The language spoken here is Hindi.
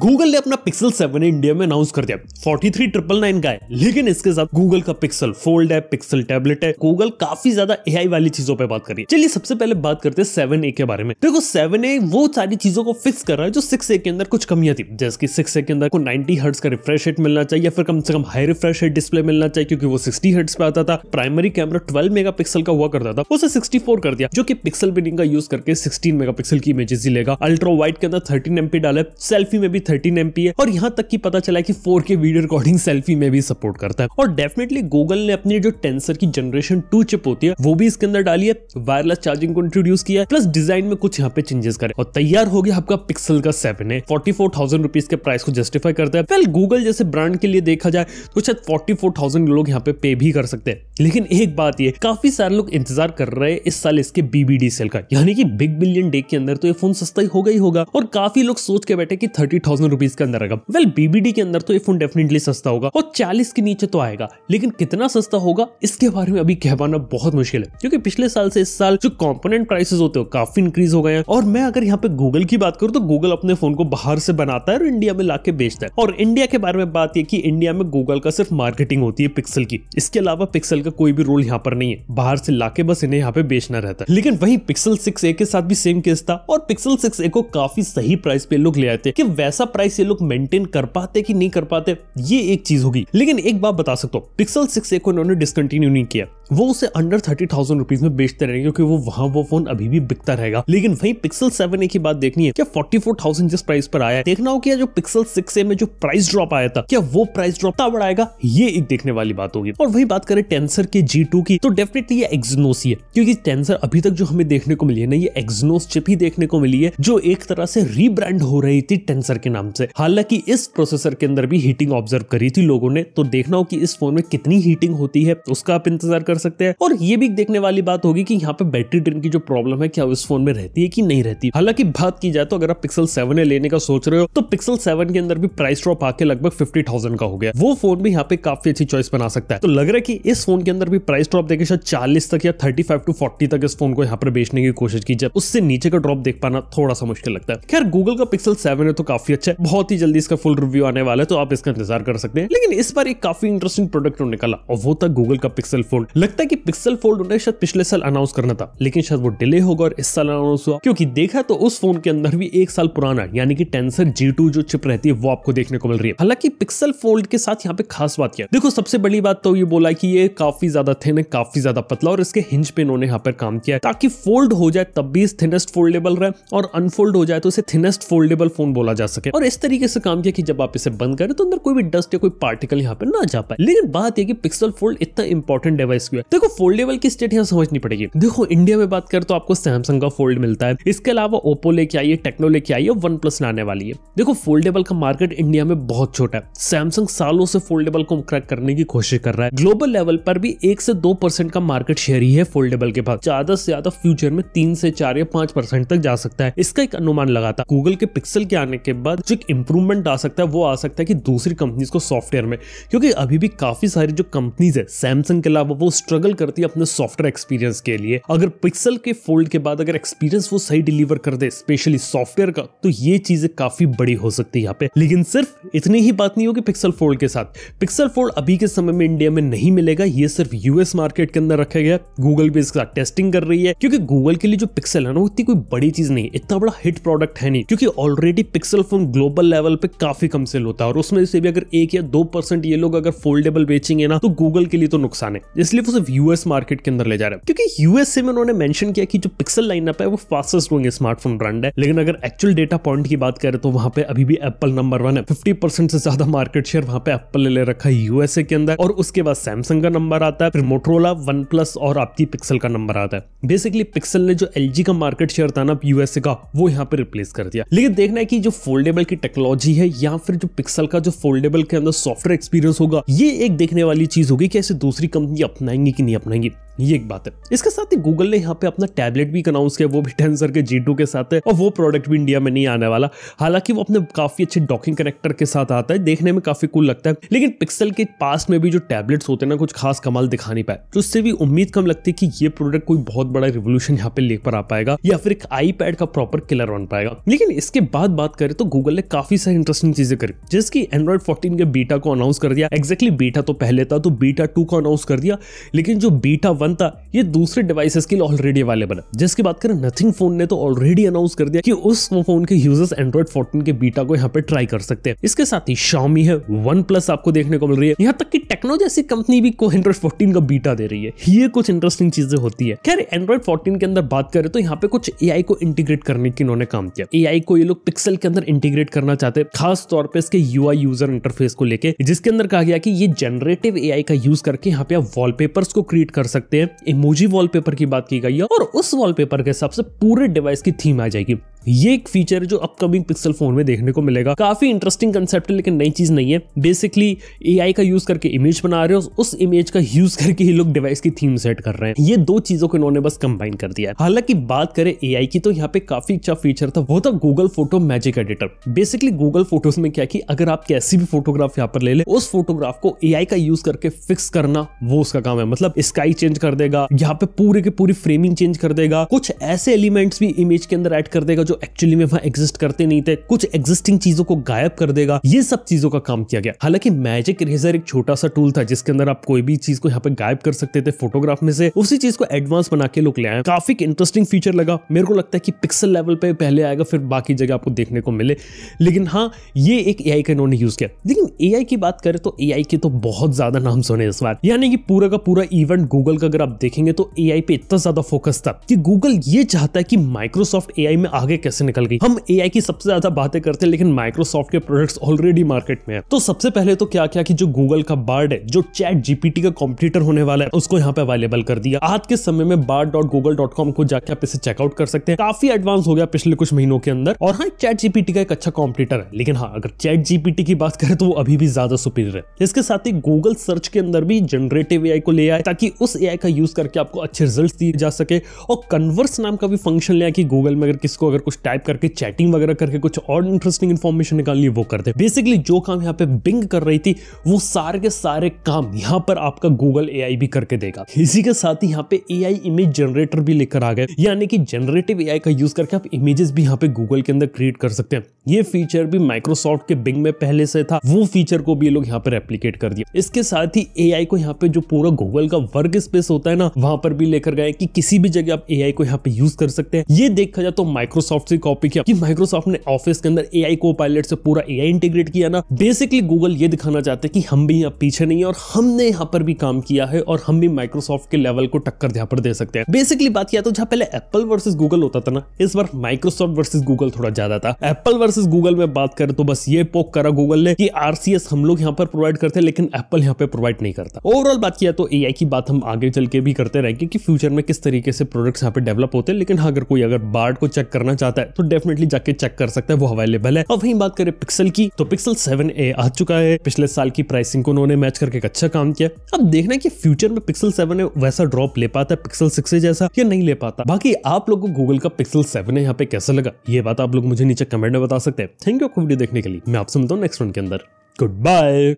गूगल ने अपना पिक्सल 7 इंडिया में अनाउंस कर दिया, 43999 का है, लेकिन इसके साथ गूगल का पिक्सल फोल्ड है, पिक्सल टैबलेट है। गूगल काफी ज्यादा एआई वाली चीजों पे बात कर रही है। चलिए सबसे पहले बात करते हैं 7A के बारे में। देखो 7A वो सारी चीजों को फिक्स कर रहा है जो 6A के अंदर कुछ कमियां थी, जैसे कि 6A के अंदर को 90 हर्ट्ज का रिफ्रेश रेट मिलना चाहिए या फिर कम से कम हाई रिफ्रेश रेट डिस्प्ले मिलना चाहिए, क्योंकि वो 60 हर्ट्ज पे आता था। प्राइमरी कैमरा 12 मेगापिक्सल का हुआ करता था, उसे 64 कर दिया, जो कि पिक्सल बिनिंग का यूज करके 16 मेगापिक्सल की इमेजेस लेगा। अल्ट्रा वाइड के अंदर 13 MP डाला, सेल्फी में भी 13 MP है, और यहां तक कि पता चला कि 4K वीडियो रिकॉर्डिंग सेल्फी में भी सपोर्ट करता है। और डेफिनेटली गूगल ने अपनी जो टेंसर की जनरेशन 2 चिप होती है वो भी इसके अंदर डाली है, वायरलेस चार्जिंग को इंट्रोड्यूस किया है, प्लस डिजाइन में कुछ यहाँ पे चेंजेस करे, और तैयार हो गया आपका पिक्सल का 7A। 44,000 रुपीज के प्राइस को जस्टिफाई करता है। वेल गूगल जैसे ब्रांड के लिए देखा जाए तो शायद 44,000 लोग यहाँ पे पे भी कर सकते हैं, लेकिन एक बात ये काफी सारे लोग इंतजार कर रहे हैं इस साल इसके BBD सेल का, यानी कि बिग बिलियन डे के अंदर तो ये फोन सस्ता ही होगा ही होगा, और काफी लोग सोच के बैठे कि 30,000 रुपीज के अंदर आएगा। वेल BBD के अंदर तो ये फोन डेफिनेटली सस्ता होगा और 40 के नीचे तो आएगा, लेकिन कितना सस्ता होगा इसके बारे में अभी कह पाना बहुत मुश्किल है, क्योंकि पिछले साल से इस साल जो कंपोनेंट प्राइसेस होते हैं काफी इंक्रीज हो गए हैं। और मैं अगर यहाँ पे गूगल की बात करूँ तो गूगल अपने फोन को बाहर से बनाता है और इंडिया में लाके बेचता है। और इंडिया के बारे में बात यह कि इंडिया में गूगल का सिर्फ मार्केटिंग होती है पिक्सल की, इसके अलावा पिक्सल का कोई भी रोल यहाँ पर नहीं है, बाहर से लाके बस इन्हें यहाँ पे बेचना रहता है। लेकिन वही पिक्सल 6A के साथ भी सेम केस था, और पिक्सल 6A को काफी सही प्राइस पे लोग ले आए थे कि वैसा प्राइस ये लोग मेंटेन कर पाते कि नहीं कर पाते ये एक चीज होगी। लेकिन एक बात बता सकता हूँ, पिक्सल 6A को इन्होंने डिसकंटिन्यू नहीं किया, वो उसे अंडर 30,000 रुपीज में बेचते रहेंगे, क्योंकि वो वहां वो फोन अभी भी बिकता रहेगा। लेकिन वही पिक्सल 7A की बात देखनी है, क्या 44,000 जिस प्राइस पर आया है, देखना हो क्या जो पिक्सल 6A में जो प्राइस ड्रॉप आया था क्या वो प्राइस ड्रॉप कितना बड़ा आएगा, ये एक देखने वाली बात होगी। और वही बात करें टेंसर के G2 की तो डेफिनेटली ये एक्सिनोस ही है, क्योंकि टेंसर अभी तक जो हमें देखने को मिली है ना ये एक्सिनोस चिप ही देखने को मिली है, जो एक तरह से रीब्रांड हो रही थी टेंसर के नाम से। हालांकि इस प्रोसेसर के अंदर भी हीटिंग ऑब्जर्व करी थी लोगों ने, तो देखना हो कि इस फोन में कितनी हीटिंग होती है उसका आप इंतजार कर सकते हैं। और ये भी देखने वाली बात होगी कि यहाँ पे बैटरी ड्रेन की जो प्रॉब्लम है क्या इस फोन में रहती है कि नहीं रहती। हालांकि बात की जाए तो अगर आप पिक्सल 7A लेने का सोच रहे हो तो पिक्सल 7 के अंदर भी प्राइस ड्रॉप आके लगभग 50,000 का हो गया, वो फोन भी यहाँ पे काफी अच्छी चॉइस बना सकता है। तो लग रहा है कि इस फोन के अंदर भी प्राइस ड्रॉप देखे शायद 40 तक या 35 to 40 तक इस फोन को यहाँ पर बेचने की कोशिश की जाए, उससे नीचे का ड्रॉप देख पाना थोड़ा सा मुश्किल लगता है। खैर गूगल का पिक्सल 7 है तो काफी अच्छा है, बहुत ही जल्दी इसका फुल रिव्यू आने वाला है, तो आप इसका इंतजार कर सकते हैं। लेकिन इस बार एक काफी इंटरेस्टिंग प्रोडक्ट निकाला और वो था गूगल का पिक्सल फोल्ड। लगता है कि पिक्सल फोल्ड उन्हें शायद पिछले साल अनाउंस करना था, लेकिन शायद वो डिले होगा और इस साल अनाउंस हुआ, क्योंकि देखा तो उस फोन के अंदर भी एक साल पुराना यानी कि टेंसर G2 जो चिप रहती है वो आपको देखने को मिल रही है। हालांकि पिक्सल फोल्ड के साथ यहाँ पे खास बात क्या है, देखो सबसे बड़ी बात तो ये बोला कि ये काफी ज्यादा थिन है, काफी ज्यादा पतला, और इसके हिंज पे इन्होंने यहाँ पर काम किया है ताकि फोल्ड हो जाए तब भी थिनेस्ट फोल्डेबल रहे, और अनफोल्ड हो जाए तो इसे थिनेस्ट फोल्डेबल फोन बोला जा सके। और इस तरीके से काम किया कि जब आप इसे बंद करें तो अंदर कोई भी डस्ट या कोई पार्टिकल यहाँ पर ना जा पाए। लेकिन बात यह कि पिक्सल फोल्ड इतना इंपॉर्टेंट डिवाइस क्यों है, देखो फोल्डेबल की स्टेट यहाँ समझनी पड़ेगी। देखो इंडिया में बात करें तो आपको सैमसंग का फोल्ड मिलता है, इसके अलावा ओप्पो लेके आई है, टेक्नो लेके आई है, OnePlus लाने वाली है। देखो फोल्डेबल का मार्केट इंडिया में बहुत छोटा है, सैमसंग सालों से फोल्डेबल को क्रैक करने की कोशिश कर रहा है, ग्लोबल लेवल पर भी 1 से 2% का मार्केट शेयर ही है फोल्डेबल के पास, ज्यादा से ज्यादा फ्यूचर में 3 से 4 या 5% तक जा सकता है, इसका एक अनुमान लगा था। गूगल के पिक्सल के आने के बाद जो एक इंप्रूवमेंट आ सकता है वो आ सकता है कि दूसरी कंपनीज को सॉफ्टवेयर में, क्योंकि अभी भी काफी सारी जो कंपनीज है सैमसंग के अलावा वो स्ट्रगल करती है अपने सॉफ्टवेयर एक्सपीरियंस के लिए। अगर पिक्सल के फोल्ड के बाद अगर एक्सपीरियंस वो सही डिलीवर कर दे स्पेशली सॉफ्टवेयर का, तो ये चीजें काफी बड़ी हो सकती है यहाँ पे। लेकिन सिर्फ इतनी ही बात नहीं होगी पिक्सल फोल्ड के साथ, पिक्सल फोल्ड अभी के समय में इंडिया में नहीं मिलेगा, ये सिर्फ यूएस मार्केट के अंदर रखा गया। गूगल भी इसका टेस्टिंग कर रही है, क्योंकि गूगल के लिए जो पिक्सल है ना वो इतनी कोई बड़ी चीज नहीं है, इतना बड़ा हिट प्रोडक्ट है नहीं, क्योंकि already Pixel phone global level पे काफी कम सेल होता है, और उसमें से भी अगर 1 या 2% ये लोग अगर फोल्डेबल बेचेंगे ना तो गूगल के लिए तो नुकसान है, इसलिए वो सिर्फ यूएस मार्केट के अंदर ले जा रहे हैं। क्योंकि यूएसए में उन्होंने मेंशन किया कि जो पिक्सल लाइनअप है वो फास्टेस्ट ग्रोइंग स्मार्टफोन ब्रांड है, लेकिन अगर एक्चुअल डेटा पॉइंट की बात करें तो वहां पे अभी भी एप्पल नंबर 1 है, 50% से ज्यादा मार्केट शेयर वहां पे एप्पल ले रखा है यूएसए के अंदर, और उसके बाद सैमसंग का नंबर आता है, फिर मोटरोला, OnePlus और आपकी पिक्सल का नंबर आता है। बेसिकली पिक्सल ने जो LG का मार्केट शेयर था ना यूएसए का वो यहाँ पे रिप्लेस कर दिया। लेकिन देखना है कि जो फोल्डेबल की टेक्नोलॉजी है या फिर जो पिक्सल का जो फोल्डेबल के अंदर सॉफ्टवेयर एक्सपीरियंस होगा, ये एक देखने वाली चीज होगी, कैसे दूसरी कंपनी अपनाएंगी कि नहीं अपनाएंगी। ये एक बात है। इसके साथ ही गूगल ने यहाँ पे अपना टैबलेट भी अनाउंस किया, वो भी टेंसर के G2 के साथ है और वो प्रोडक्ट भी इंडिया में नहीं आने वाला। हालांकि वो अपने काफी अच्छे डॉकिंग कनेक्टर के साथ आता है, देखने में काफी कूल लगता है, लेकिन पिक्सल के पास में भी जो टैबलेट्स होते हैं ना कुछ खास कमाल दिखा नहीं पाए, तो उससे भी उम्मीद कम लगती है कि ये प्रोडक्ट कोई बहुत बड़ा रिवोल्यूशन यहाँ पे लेकर आ पाएगा या फिर एक आईपैड का प्रॉपर किलर बन पाएगा। लेकिन इसके बाद बात करें तो गूगल ने काफी सारी इंटरेस्टिंग चीजें करी, जिसकी एंड्रॉइड 14 के बीटा को अनाउंस कर दिया। एक्जैक्टली बीटा तो पहले था, तो बीटा 2 को अनाउंस कर दिया, लेकिन जो बीटा 1 था ये दूसरे डिवाइसेस के लिए ऑलरेडी अवेलेबल है। जिसकी बात करें नथिंग फोन ने तो ऑलरेडी अनाउंस कर दिया कि उस फोन के यूजर्स एंड्रॉइड 14 के बीटा को यहाँ पे ट्राई कर सकते हैं। इसके साथ ही Xiaomi है, OnePlus आपको देखने को मिल रही है, यहाँ तक कि टेक्नो जैसी कंपनी भी को एंड्रॉइड 14 का बीटा दे रही है। ये कुछ इंटरेस्टिंग चीजें होती है। खैर एंड्रॉइड 14 के अंदर बात करें तो यहाँ पे कुछ AI को इंटीग्रेट करने की इन्होंने काम किया। AI को ये लोग पिक्सल के अंदर इंटीग्रेट करना चाहते हैं, खास तौर पे इसके UI यूजर इंटरफेस को लेके, जिसके अंदर कहा गया कि ये जनरेटिव AI का यूज करके यहाँ पे आप वॉलपेपर्स को क्रिएट कर सकते हैं। इमोजी वॉलपेपर की बात की गई है और उस वॉलपेपर के हिसाब से पूरे डिवाइस की थीम आ जाएगी। ये एक फीचर जो अपकमिंग पिक्सल फोन में देखने को मिलेगा। काफी इंटरेस्टिंग कंसेप्ट है, लेकिन नई चीज नहीं है। बेसिकली AI का यूज करके इमेज बना रहे हो, उस इमेज का यूज करके ही लोग डिवाइस की थीम सेट कर रहे हैं। ये दो चीजों को इन्होंने बस कंबाइन कर दिया है। हालांकि बात करें AI की तो यहाँ पे काफी अच्छा फीचर था, वो था Google photo magic editor. Basically Google photos में क्या कि अगर आप कैसी भी फोटोग्राफ यहाँ पर ले ले, उस फोटोग्राफ को AI का यूज करके फिक्स करना वो उसका काम है। मतलब स्काई चेंज कर देगा, यहाँ पे पूरे के पूरी फ्रेमिंग चेंज कर देगा, कुछ ऐसे एलिमेंट्स भी इमेज के अंदर ऐड कर देगा जो एक्चुअली में वहां एग्जिस्ट करते नहीं थे, कुछ एग्जिस्टिंग चीजों को गायब कर देगा। ये सब चीजों का काम किया गया। हालांकि मैजिक इरेजर एक छोटा सा टूल था जिसके अंदर आप कोई भी चीज को यहाँ पे गायब कर सकते थे फोटोग्राफ में से, उसी चीज को एडवांस बना के लोग ले आए। काफी इंटरेस्टिंग फीचर लगा। मेरे को लगता है कि पिक्सल लेवल पे पहले आएगा, फिर बाकी जगह आपको देखने को मिले। लेकिन हाँ, ये एक AI का इन्होंने यूज किया। लेकिन AI की बात करें तो AI के तो बहुत ज्यादा नाम सुने इस बार, यानी कि पूरा का पूरा इवेंट गूगल का अगर आप देखेंगे तो AI पे इतना ज्यादा फोकस था कि गूगल ये चाहता है कि माइक्रोसॉफ्ट AI में आगे कैसे निकल गई। हम AI की सबसे ज्यादा बातें करते हैं, लेकिन माइक्रोसॉफ्ट के प्रोडक्ट्स ऑलरेडी मार्केट में है। तो सबसे पहले तो क्या क्या कि जो गूगल का बार्ड है, जो ChatGPT का कॉम्पिटिटर होने वाला है, उसको यहाँ पे अवेलेबल कर दिया। आज के समय में bard.google.com को जाके आप इसे चेकआउट कर सकते हैं। काफी एडवांस हो गया पिछले कुछ महीनों के अंदर, और हाँ ChatGPT का एक अच्छा कॉम्पिटिटर है। लेकिन हाँ, अगर ChatGPT की बात करें तो वो अभी भी ज्यादा सुपीरियर है। इसके साथ ही गूगल सर्च के अंदर भी जनरेटिव AI को ले आए, ताकि उस AI का यूज करके आपको अच्छे रिजल्ट दिए जा सके। और कन्वर्स नाम का भी फंक्शन ले आया कि गूगल में अगर किसको अगर कुछ टाइप करके चैटिंग वगैरह करके कुछ और इंटरेस्टिंग इंफॉर्मेशन निकालनी वो करते। बेसिकली जो काम यहाँ पे बिंग कर रही थी वो सारे के सारे काम यहाँ पर आपका गूगल AI भी करके देगा। इसी के साथ ही यहाँ पे AI इमेज जनरेटर भी लेकर आ गए, यानी कि जनरेटिव AI का यूज करके आप इमेजेस भी यहाँ पे गूगल के अंदर क्रिएट कर सकते हैं। ये फीचर भी माइक्रोसॉफ्ट के बिंग में पहले से था, वो फीचर को भी लोग यहाँ पे रेप्लिकेट कर दिया। इसके साथ ही AI को यहाँ पे जो पूरा गूगल का वर्क स्पेस होता है ना, वहां पर भी लेकर गए कि किसी भी जगह आप AI को यहाँ पे यूज कर सकते हैं। ये देखा जाए तो माइक्रोसॉफ्ट से कॉपी किया कि माइक्रोसॉफ्ट ने ऑफिस के अंदर AI को पायलट से पूरा AI इंटीग्रेट किया ना। बेसिकली गूगल ये दिखाना चाहते हैं कि हम भी यहाँ पीछे नहीं है और हमने यहाँ पर भी काम किया है और हम भी माइक्रोसॉफ्ट के लेवल को टक्कर यहाँ पर दे सकते हैं। बेसिकली बात किया तो जहां पहले एप्पल वर्सेस गूगल होता था ना, इस बार माइक्रोसॉफ्ट वर्सेस गूगल थोड़ा ज्यादा था। एप्पल वर्सेस गूगल में बात करें तो बस ये पोक करा गूगल ने कि RCS हम लोग यहाँ पर प्रोवाइड करते हैं, लेकिन एप्पल यहाँ पे प्रोवाइड नहीं करता। ओवरऑल बात किया तो AI की बात हम आगे चल के भी करते रहेंगे कि फ्यूचर में किस तरीके से प्रोडक्ट्स यहाँ पे डेवलप होते हैं। लेकिन अगर कोई अगर बार्ड को चेक करना चाहता है तो डेफिनेटली जाके चेक कर सकता है, वो अवेलेबल है। और वहीं बात करें पिक्सल की तो पिक्सल 7a आ चुका है। पिछले साल की प्राइसिंग को उन्होंने मैच करके एक अच्छा काम किया। अब देखना है कि फ्यूचर में पिक्सल 7a वैसा ड्रॉप ले पाता है पिक्सल 6a जैसा या नहीं ले पाता। बाकी आप लोगों को गूगल का पिक्सल 7a यहाँ पे कैसा लगा, ये बात आप लोग मुझे नीचे कमेंट में बता सकते हैं। थैंक यू आपको वीडियो देखने के लिए। मैं आपसे मिलता हूँ नेक्स्ट वन के अंदर। Good bye.